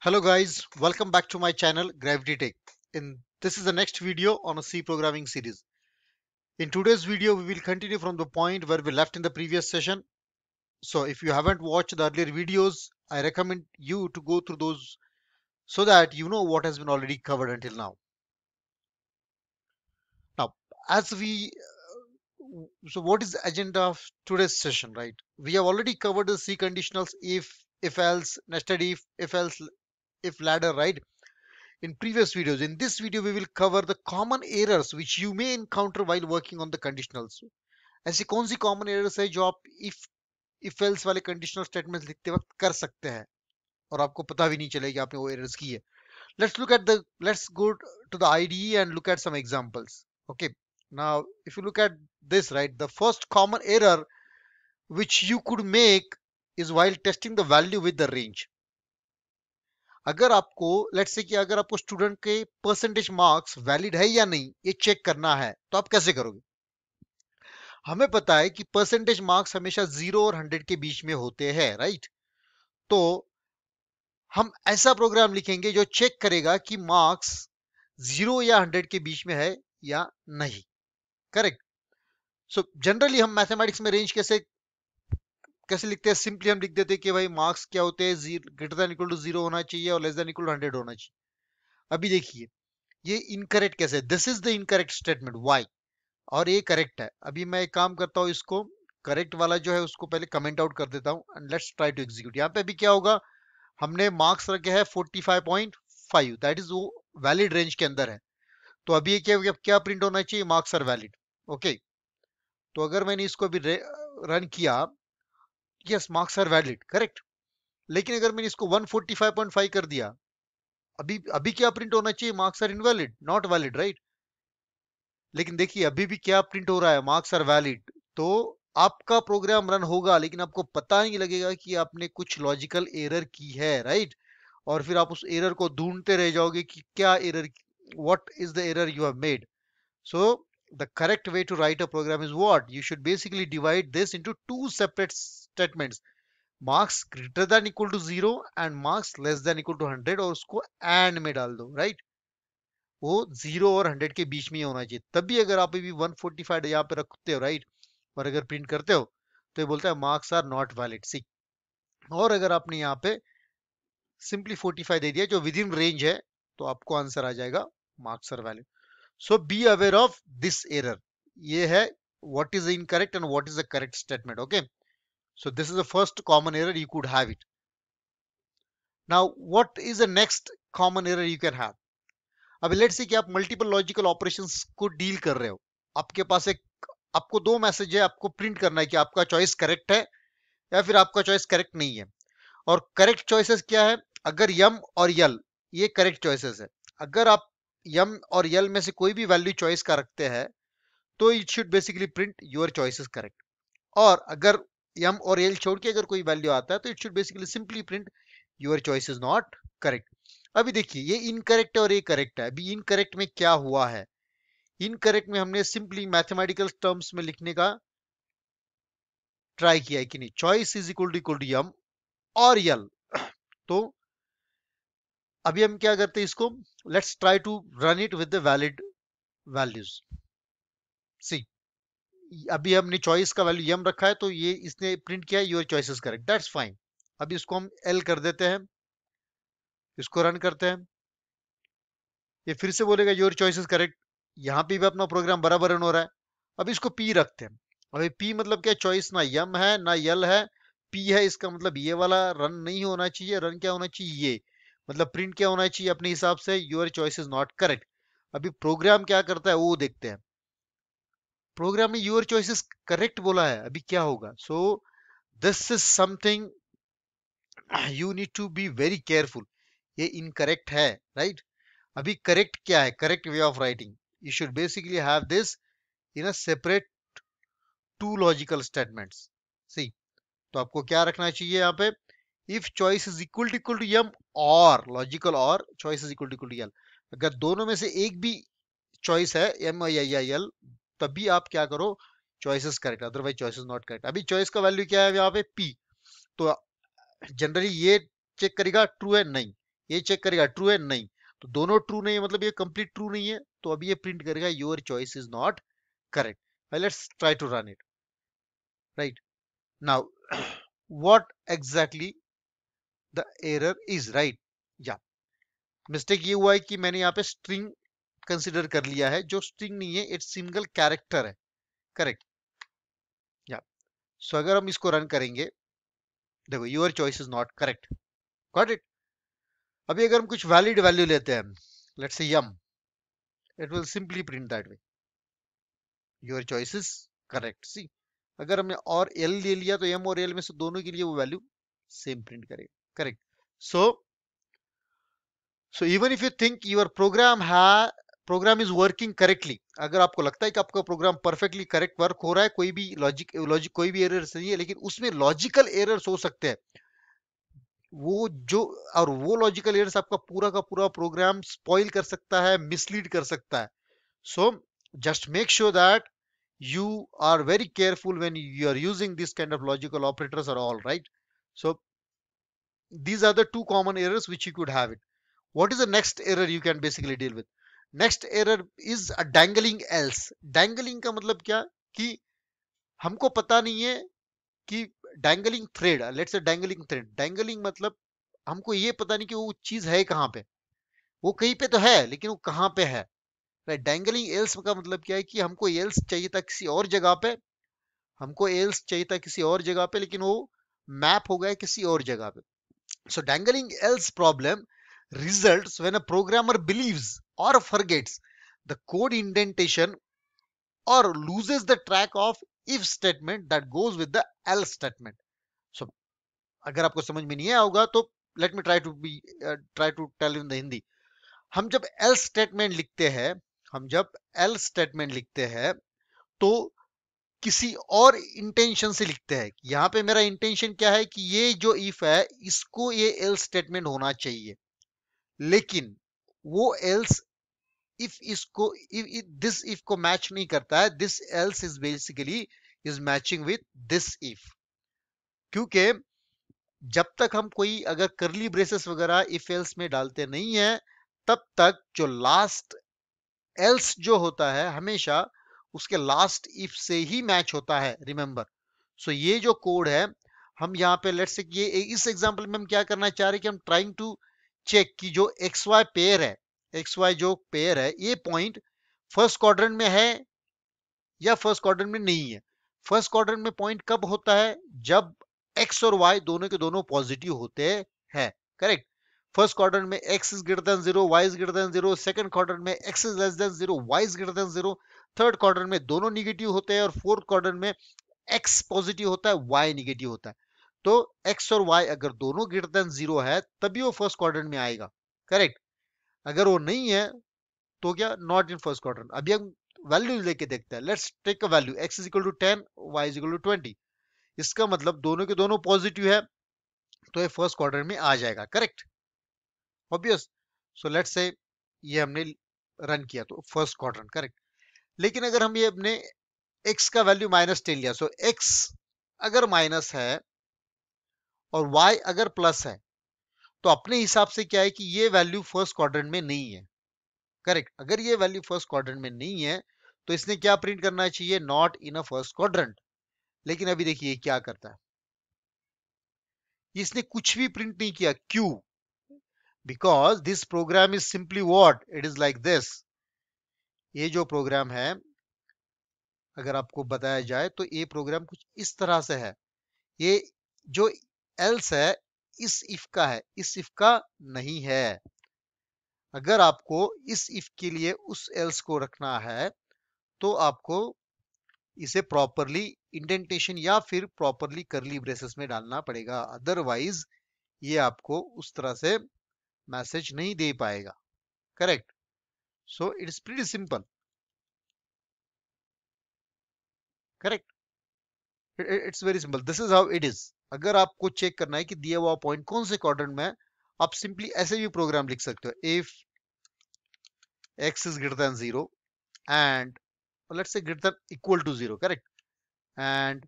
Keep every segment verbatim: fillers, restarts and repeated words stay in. Hello guys, welcome back to my channel Gravity-Tech. In this is the next video on a C programming series. In today's video, we will continue from the point where we left in the previous session. So if you haven't watched the earlier videos, I recommend you to go through those so that you know what has been already covered until now. Now, as we so what is the agenda of today's session, right? We have already covered the C conditionals, if, if else, nested if, if else, if ladder, right, in previous videos. In this video, we will cover the common errors which you may encounter while working on the conditionals. ऐसे कौन सी common errors है जो आप if if else वाले conditional statements लिखते वक्त कर सकते हैं और आपको पता भी नहीं चलेगा कि आपने वो errors की है. Let's look at the let's go to the I D E and look at some examples. Okay, now if you look at this, right, the first common error which you could make is while testing the value with the range. अगर आपको let's say कि अगर आपको student के percentage marks valid है या नहीं ये चेक करना है तो आप कैसे करोगे? हमें पता है कि परसेंटेज मार्क्स हमेशा जीरो और हंड्रेड के बीच में होते हैं, राइट? तो हम ऐसा प्रोग्राम लिखेंगे जो चेक करेगा कि मार्क्स जीरो या हंड्रेड के बीच में है या नहीं, करेक्ट? सो जनरली हम मैथमेटिक्स में रेंज कैसे कैसे लिखते हैं? सिंपली हम लिख देते हैं कि भाई मार्क्स क्या होते हैं, greater than equal to zero होना चाहिए और less than equal to hundred होना चाहिए. अभी देखिए ये इनकरेक्ट कैसे है, this is the incorrect statement why, और ये करेक्ट है. अभी मैं एक काम करता हूँ, इसको करेक्ट वाला जो है उसको पहले कमेंट आउट कर देता हूँ and let's try to execute. यहाँ पे अभी क्या होगा, हमने मार्क्स रखे हैं forty five point five, that is वो वैलिड रेंज के अंदर है. तो अभी ये क्या क्या प्रिंट होना चाहिए, मार्क्स आर वैलिड. ओके, तो अगर मैंने इसको अभी रन किया, yes marks are valid, correct. लेकिन अगर मैंने इसको one forty five point five कर दिया, अभी अभी क्या प्रिंट होना चाहिए, marks are invalid, not valid, right? लेकिन देखिए अभी भी क्या प्रिंट हो रहा है, मार्क्स आर वैलिड. तो आपका प्रोग्राम रन होगा लेकिन आपको पता नहीं लगेगा कि आपने कुछ लॉजिकल एरर की है, राइट? और फिर आप उस एरर को ढूंढते रह जाओगे कि क्या error, what is the error you have made. So the correct way to write a program is what? You should basically divide this into two separate statements, marks greater than equal to zero and marks less than equal to hundred, और उसको and में डाल दो, right? वो zero और hundred के बीच में होना चाहिए, तभी अगर आप भी वन फोर्टी फाइव यहाँ पे रखते हो, right? और अगर प्रिंट करते हो तो ये बोलता है marks are not valid, see? और अगर आपने यहाँ पे सिंपली फोर्टी फाइव दे दिया जो within range है तो आपको आंसर आ जाएगा marks are valid. So be aware of this error. ये है what is the incorrect and what is the correct statement. Okay, so this is the first common error you could have it. Now what is the next common error you can have? अब let's say कि आप multiple logical operations को deal कर रहे हो, आपके पास एक आपको दो मैसेज है, आपको प्रिंट करना है कि आपका चॉइस करेक्ट है या फिर आपका चॉइस करेक्ट नहीं है. और करेक्ट चॉइसेस क्या है, अगर यम और यल ये करेक्ट चॉइसेस है. अगर आप यम और यल में से कोई भी वैल्यू चॉइस का रखते हैं तो it should basically print your choices correct. और अगर यम और यल छोड़ के अगर कोई वैल्यू आता है तो it should basically simply print your choices not correct. अभी देखिए ये इनकरेक्ट है और ये करेक्ट है. अभी इनकरेक्ट में क्या हुआ है, इनकरेक्ट में हमने सिंपली मैथमेटिकल टर्म्स में लिखने का ट्राई किया है कि नहीं, choice is equal to equal to यम और यल. तो अभी हम क्या करते हैं, इसको let's try to run it with the valid values. See अभी हमने चॉइस का वैल्यू यम रखा है तो ये इसने प्रिंट किया your choices correct, that's fine. अभी इसको हम एल कर देते हैं, इसको रन करते हैं, ये फिर से बोलेगा योर चॉइसेस करेक्ट. यहाँ पे भी अपना प्रोग्राम बराबर रन हो रहा है. अब इसको पी रखते हैं. अभी पी मतलब क्या, चॉइस ना यम है ना यल है, पी है, इसका मतलब ये वाला रन नहीं होना चाहिए. रन क्या होना चाहिए, ये मतलब प्रिंट क्या होना चाहिए अपने हिसाब से, your choice is not correct. अभी प्रोग्राम क्या करता है वो देखते हैं. प्रोग्राम में योर चॉइस इज करेक्ट बोला है, अभी क्या होगा. So this is something you need to be very careful, ये इनकरेक्ट है, राइट right? अभी करेक्ट क्या है, correct way of writing, you should basically have this in a separate two logical statements. See तो आपको क्या रखना चाहिए यहाँ पे, if choice is equal to equal to यम और लॉजिकल और choice is equal to equal to यल. अगर दोनों में से एक भी चॉइस है यम या यल तभी आप क्या करो, choices correct, otherwise choices not correct. अभी चॉइस का वैल्यू क्या है यहाँ पे, पी. तो जनरली ये चेक करेगा ट्रू है नहीं, ये चेक करेगा ट्रू है नहीं, तो दोनों ट्रू नहीं है मतलब ये कंप्लीट ट्रू नहीं है, तो अभी ये प्रिंट करेगा your choice is not correct. Let's try to run it. Right now what exactly the error is, right या मिस्टेक ये हुआ है कि मैंने यहाँ पे स्ट्रिंग कंसिडर कर लिया है जो स्ट्रिंग नहीं है, इट सिंगल कैरेक्टर है, करेक्ट या। सो अगर हम इसको रन करेंगे, देखो your choice is not correct, got it. अभी अगर हम कुछ वैलिड वैल्यू लेते हैं, let's say Yama, it will simply print that way your choice is correct. See अगर हमने और एल ले लिया तो एम और एल में से दोनों के लिए वो वैल्यू सेम प्रिंट करेगा, correct. So so even if you think your program है प्रोग्राम इज वर्किंग करेक्टली, अगर आपको लगता है कि आपका प्रोग्राम परफेक्टली करेक्ट वर्क हो रहा है, कोई भी लॉजिक लॉजिक कोई भी एरर्स नहीं है, लेकिन उसमें लॉजिकल एरर्स हो सकते हैं, वो जो और वो लॉजिकल एरर्स आपका पूरा का पूरा प्रोग्राम स्पॉइल कर सकता है, मिसलीड कर सकता है। So just make sure that you are very careful when you are using this kind of logical operators are all right. So these are the two common errors which you could have it. What is the next error you can basically deal with? Next error is a dangling else. Dangling का मतलब क्या कि हमको पता नहीं है कि dangling thread, let's say dangling thread, dangling मतलब हमको ये पता नहीं कि वो चीज है कहाँ पे, वो कहीं पे तो है लेकिन वो कहाँ पे है, राइट। डैंगलिंग एल्स का मतलब क्या है कि हमको एल्स चाहिए था किसी और जगह पे, हमको एल्स चाहिए था किसी और जगह पे लेकिन वो मैप हो गया किसी और जगह पे। So dangling else problem results when a programmer believes or forgets the code indentation or loses the track of if statement that goes with the else statement. So, अगर आपको समझ में नहीं आया होगा तो let me try to be uh, try to tell in the Hindi. हम जब else statement लिखते हैं, हम जब else statement लिखते हैं तो किसी और intention से लिखते हैं। यहाँ पे मेरा intention क्या है कि ये जो if है इसको ये else statement होना चाहिए, लेकिन वो else इफ इसको दिस इफ को मैच नहीं करता है, this else is basically is matching with this if, क्योंकि जब तक हम कोई अगर करली ब्रेसेस वगैरह इफ एल्स में डालते नहीं है तब तक जो लास्ट एल्स जो होता है हमेशा उसके लास्ट इफ से ही मैच होता है, रिमेंबर। सो so ये जो कोड है हम यहाँ पे लेट्स से ये इस एग्जांपल में हम क्या करना चाह रहे हैं कि हम ट्राइंग टू चेक की जो एक्स वाई पेयर है, एक्स वाई जो पेयर है ये पॉइंट फर्स्ट क्वाड्रेंट में है या फर्स्ट क्वाड्रेंट में नहीं है। फर्स्ट क्वाड्रेंट में पॉइंट कब होता है? जब एक्स और वाई दोनों के दोनों पॉजिटिव होते हैं, करेक्ट। फर्स्ट क्वाड्रेंट में x is greater than zero, y is greater than zero, second quadrant में x is less than zero, y is greater than zero, third quadrant में दोनों निगेटिव होते हैं और फोर्थ क्वाड्रेंट में एक्स पॉजिटिव होता है, वाई निगेटिव होता है। तो एक्स और वाई अगर दोनों ग्रेटर देन जीरो है तभी वो फर्स्ट क्वाड्रेंट में आएगा, करेक्ट। अगर वो नहीं है तो क्या, नॉट इन फर्स्ट क्वाड्रेंट। अभी हम वैल्यू लेके देखते हैं, let's take a value x equal to ten, y equal to twenty, इसका मतलब दोनों के दोनों पॉजिटिव है तो ये फर्स्ट क्वाड्रेंट में आ जाएगा, correct, obvious. So let's say ये हमने रन किया तो फर्स्ट क्वाड्रेंट, करेक्ट। लेकिन अगर हम ये अपने एक्स का वैल्यू माइनस टेन लिया, सो एक्स अगर माइनस है और वाई अगर प्लस है तो अपने हिसाब से क्या है कि ये वैल्यू फर्स्ट क्वाड्रेंट में नहीं है, करेक्ट। अगर ये वैल्यू फर्स्ट क्वाड्रेंट में नहीं है तो इसने क्या प्रिंट करना चाहिए, not in a first quadrant. लेकिन अभी देखिए क्या करता है, इसने कुछ भी प्रिंट नहीं किया, क्यों? Because this program is simply what it is like this. ये जो प्रोग्राम है अगर आपको बताया जाए तो ये प्रोग्राम कुछ इस तरह से है, ये जो एल्स है इस इफ का है, इस इफ का नहीं है। अगर आपको इस इफ के लिए उस एल्स को रखना है तो आपको इसे प्रॉपरली इंडेंटेशन या फिर प्रॉपरली करली ब्रेसेस में डालना पड़ेगा, अदरवाइज ये आपको उस तरह से मैसेज नहीं दे पाएगा, correct. So it is pretty simple, correct, it's very simple, this is how it is. अगर आपको चेक करना है कि दिया हुआ पॉइंट कौन से क्वाड्रेंट में है, आप सिंपली ऐसे भी प्रोग्राम लिख सकते हो, if x is greater than zero and let's say greater than equal to zero, correct, and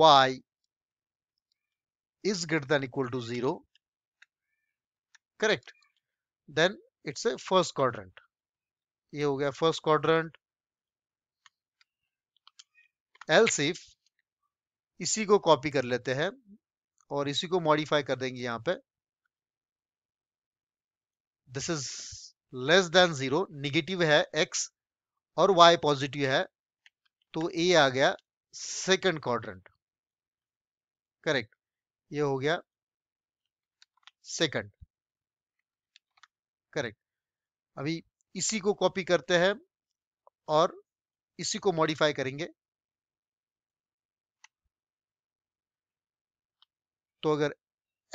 y is greater than equal to zero, correct, then it's a first quadrant. ये हो गया first quadrant. Else if इसी को copy कर लेते हैं और इसी को modify कर देंगे यहाँ पे. This is less than zero, negative है x और y positive है, तो ये आ गया second quadrant. Correct. ये हो गया second. करेक्ट. अभी इसी को कॉपी करते हैं और इसी को मॉडिफाई करेंगे, तो अगर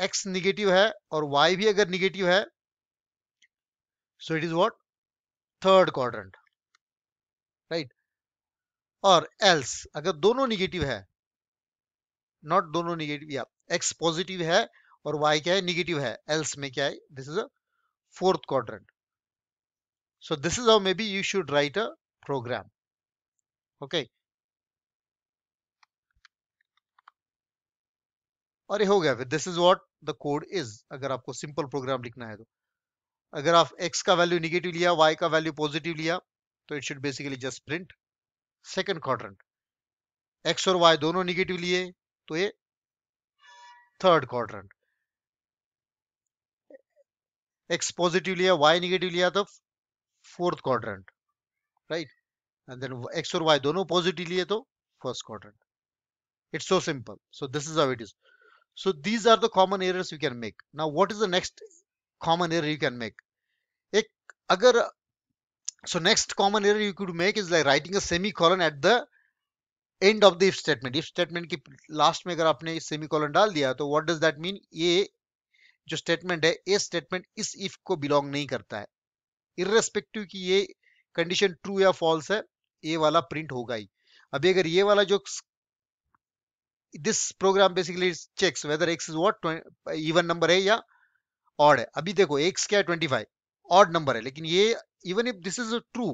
x निगेटिव है और y भी अगर निगेटिव है, so it is what third quadrant, right. और else अगर दोनों निगेटिव है, नॉट दोनों निगेटिव, या x पॉजिटिव है और y क्या है, निगेटिव है, else में क्या है, this is a fourth quadrant. So this is how maybe you should write a program. Okay. और ये हो गया फिर. This is what the code is. अगर आपको simple program लिखना है तो, अगर आप x का value negative लिया, y का value positive लिया, तो it should basically just print second quadrant. X और y दोनों negative लिए, तो ये third quadrant. X पॉजिटिव लिया, y निगेटिव लिया, तो fourth quadrant, right. And then x और y दोनों पॉजिटिव लिए, तो first quadrant. It's so simple. So this is how it is. So these are the common errors you can make. Now what is the next common error you can make? एक अगर so next common error you could make is like writing a semicolon at the end of the if statement. If statement के last में अगर आपने semicolon डाल दिया, तो what does that mean, ये जो स्टेटमेंट है, ये स्टेटमेंट इस इफ को बिलोंग नहीं करता है. इर्रेस्पेक्टिव कि ये कंडीशन ट्रू या फॉल्स है, ये वाला प्रिंट होगा ही. अभी अगर ये वाला जो this program basically checks whether x is what even number है या ऑड है. अभी देखो एक्स क्या है, ट्वेंटी फाइव, ऑड नंबर है, लेकिन ये even if this is true,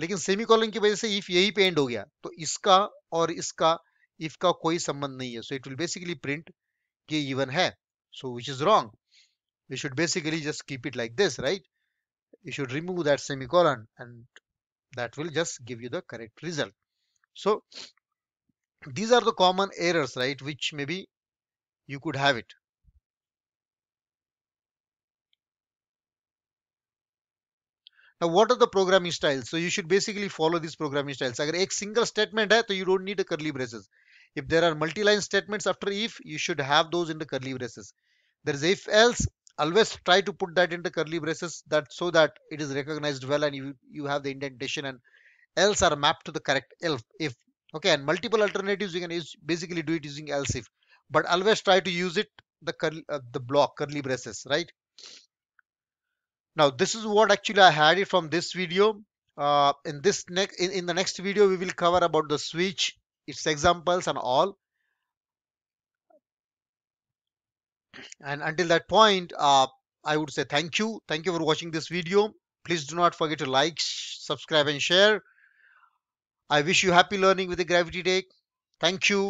लेकिन सेमीकोलन की वजह से इफ यही पे एंड हो गया, तो इसका और इसका इफ का कोई संबंध नहीं है. So it will basically print ये इवन है, so which is wrong. We should basically just keep it like this, right? You should remove that semicolon and that will just give you the correct result. So these are the common errors, right, which maybe you could have it. Now what are the programming styles? So you should basically follow these programming styles. Agar ek single statement hai, to you don't need a curly braces. If there are multi-line statements after if, you should have those in the curly braces. There is if else, always try to put that in the curly braces, that so that it is recognized well and you, you have the indentation, and else are mapped to the correct elf, if. Okay, and multiple alternatives you can use, basically do it using else if. But always try to use it, the curly, uh, the block curly braces, right? Now this is what actually I had it from this video. Uh, in this next in, in the next video we will cover about the switch, its examples and all. And until that point, uh, I would say thank you. Thank you for watching this video. Please do not forget to like, subscribe and share. I wish you happy learning with the Gravity-Tech. Thank you.